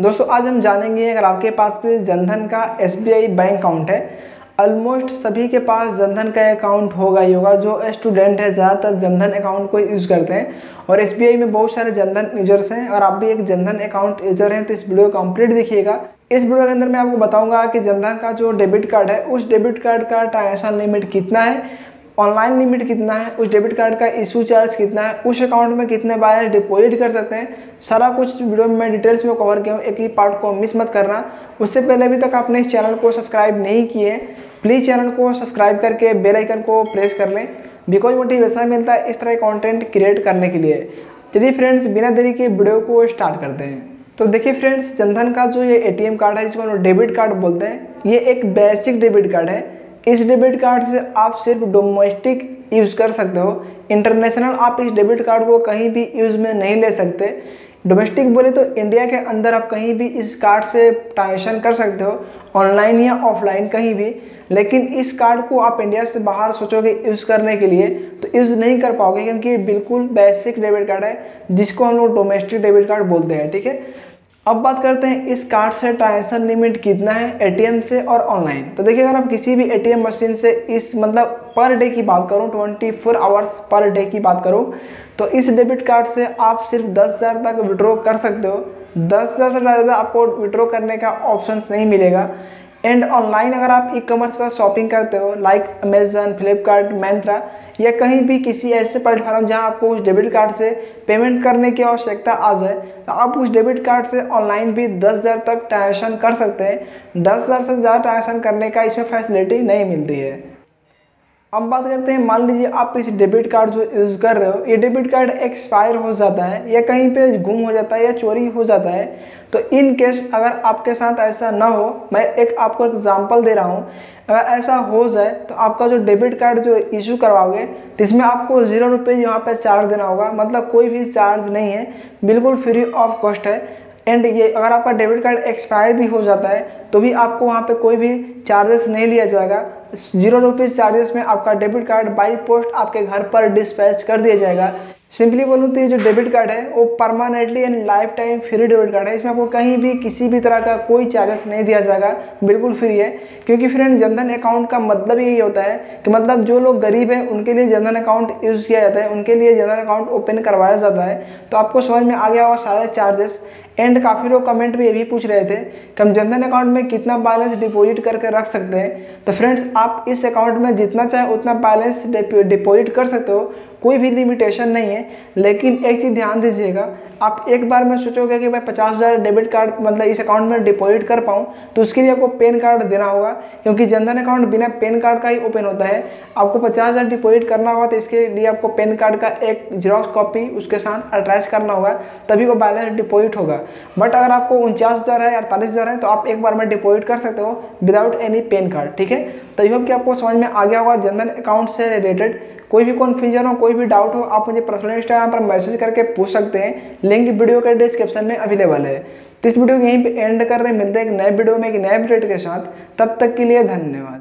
दोस्तों आज हम जानेंगे अगर आपके पास भी जनधन का SBI बैंक अकाउंट है। ऑलमोस्ट सभी के पास जनधन का अकाउंट होगा ही होगा। जो स्टूडेंट है ज़्यादातर जनधन अकाउंट को यूज़ करते हैं और SBI में बहुत सारे जनधन यूजर्स हैं और आप भी एक जनधन अकाउंट यूजर हैं तो इस वीडियो को कंप्लीट देखिएगा। इस वीडियो के अंदर मैं आपको बताऊंगा कि जनधन का जो डेबिट कार्ड है उस डेबिट कार्ड का ट्रांजेक्शन लिमिट कितना है, ऑनलाइन लिमिट कितना है, उस डेबिट कार्ड का इशू चार्ज कितना है, उस अकाउंट में कितने बार डिपॉजिट कर सकते हैं, सारा कुछ वीडियो में मैं डिटेल्स में कवर किया हूँ। एक ही पार्ट को मिस मत करना। उससे पहले अभी तक आपने इस चैनल को सब्सक्राइब नहीं किए, प्लीज़ चैनल को सब्सक्राइब करके बेल आइकन को प्रेस कर लें, बिकॉज मोटिवेशन मिलता है इस तरह कंटेंट क्रिएट करने के लिए। चलिए फ्रेंड्स, बिना देरी के वीडियो को स्टार्ट करते हैं। तो देखिए फ्रेंड्स, जनधन का जो ये ATM कार्ड है जिसको हम डेबिट कार्ड बोलते हैं, ये एक बेसिक डेबिट कार्ड है। इस डेबिट कार्ड से आप सिर्फ डोमेस्टिक यूज़ कर सकते हो, इंटरनेशनल आप इस डेबिट कार्ड को कहीं भी यूज़ में नहीं ले सकते। डोमेस्टिक बोले तो इंडिया के अंदर आप कहीं भी इस कार्ड से ट्रांजेक्शन कर सकते हो, ऑनलाइन या ऑफलाइन कहीं भी। लेकिन इस कार्ड को आप इंडिया से बाहर सोचोगे यूज़ करने के लिए तो यूज़ नहीं कर पाओगे, क्योंकि ये बिल्कुल बेसिक डेबिट कार्ड है जिसको हम लोग डोमेस्टिक डेबिट कार्ड बोलते हैं। ठीक है, अब बात करते हैं इस कार्ड से ट्रांजेक्शन लिमिट कितना है ATM से और ऑनलाइन। तो देखिए, अगर आप किसी भी ATM मशीन से इस मतलब पर डे की बात करूं, 24 आवर्स पर डे की बात करूं, तो इस डेबिट कार्ड से आप सिर्फ 10,000 तक विड्रॉ कर सकते हो। 10,000 से ज़्यादा आपको विड्रॉ करने का ऑप्शन नहीं मिलेगा। एंड ऑनलाइन अगर आप ई कॉमर्स पर शॉपिंग करते हो, लाइक अमेजन, फ्लिपकार्ट, मंत्रा या कहीं भी किसी ऐसे प्लेटफॉर्म जहां आपको उस डेबिट कार्ड से पेमेंट करने की आवश्यकता आ जाए, तो आप उस डेबिट कार्ड से ऑनलाइन भी 10,000 तक ट्रांजेक्शन कर सकते हैं। 10,000 से ज़्यादा ट्रांजेक्शन करने का इसमें फैसिलिटी नहीं मिलती है। अब बात करते हैं, मान लीजिए आप इस डेबिट कार्ड जो यूज़ कर रहे हो, ये डेबिट कार्ड एक्सपायर हो जाता है या कहीं पे गुम हो जाता है या चोरी हो जाता है। तो इन केस अगर आपके साथ ऐसा ना हो, मैं एक आपको एग्जांपल दे रहा हूँ, अगर ऐसा हो जाए तो आपका जो डेबिट कार्ड जो इशू करवाओगे तो इसमें आपको 0 रुपये यहाँ पर चार्ज देना होगा। मतलब कोई भी चार्ज नहीं है, बिल्कुल फ्री ऑफ कॉस्ट है। एंड ये अगर आपका डेबिट कार्ड एक्सपायर भी हो जाता है तो भी आपको वहाँ पे कोई भी चार्जेस नहीं लिया जाएगा। 0 रुपीज़ चार्जेस में आपका डेबिट कार्ड बाई पोस्ट आपके घर पर डिस्पैच कर दिया जाएगा। सिंपली बोलूँ तो ये जो डेबिट कार्ड है वो permanently and life time free debit card है। इसमें आपको कहीं भी किसी भी तरह का कोई चार्जेस नहीं दिया जाएगा, बिल्कुल फ्री है। क्योंकि फ्रेंड, जनधन अकाउंट का मतलब यही होता है कि मतलब जो लोग गरीब हैं उनके लिए जनधन अकाउंट यूज़ किया जाता है, उनके लिए जनधन अकाउंट ओपन करवाया जाता है। तो आपको समझ में आ गया होगा सारे चार्जेस। एंड काफ़ी लोग कमेंट में ये भी पूछ रहे थे कि हम जनधन अकाउंट में कितना बैलेंस डिपॉजिट करके रख सकते हैं। तो फ्रेंड्स, आप इस अकाउंट में जितना चाहे उतना बैलेंस डिपॉजिट कर सकते हो, कोई भी लिमिटेशन नहीं है। लेकिन एक चीज़ ध्यान दीजिएगा, आप एक बार में सोचोगे कि मैं 50,000 डेबिट कार्ड मतलब इस अकाउंट में डिपॉजिट कर पाऊँ, तो उसके लिए आपको पैन कार्ड देना होगा, क्योंकि जनधन अकाउंट बिना पैन कार्ड का ही ओपन होता है। आपको 50,000 डिपॉजिट करना होगा तो इसके लिए आपको पैन कार्ड का एक जेरोक्स कॉपी उसके साथ अटैच करना होगा, तभी वो बैलेंस डिपॉजिट होगा। बट अगर आपको 49,000 है, 48,000 है, तो आप एक बार में डिपॉजिट कर सकते हो विदाउट एनी पैन कार्ड। ठीक है, तो ये कि आपको समझ में आ गया होगा जनधन अकाउंट से रिलेटेड। कोई भी कन्फ्यूजन हो, कोई भी डाउट हो, आप मुझे पर्सनल इंस्टाग्राम पर मैसेज करके पूछ सकते हैं। लिंक वीडियो के डिस्क्रिप्शन में अवेलेबल है। तो इस वीडियो को यहीं पे एंड कर रहे हैं। मिलते हैं एक नए वीडियो में एक नए अपडेट के साथ। तब तक के लिए धन्यवाद।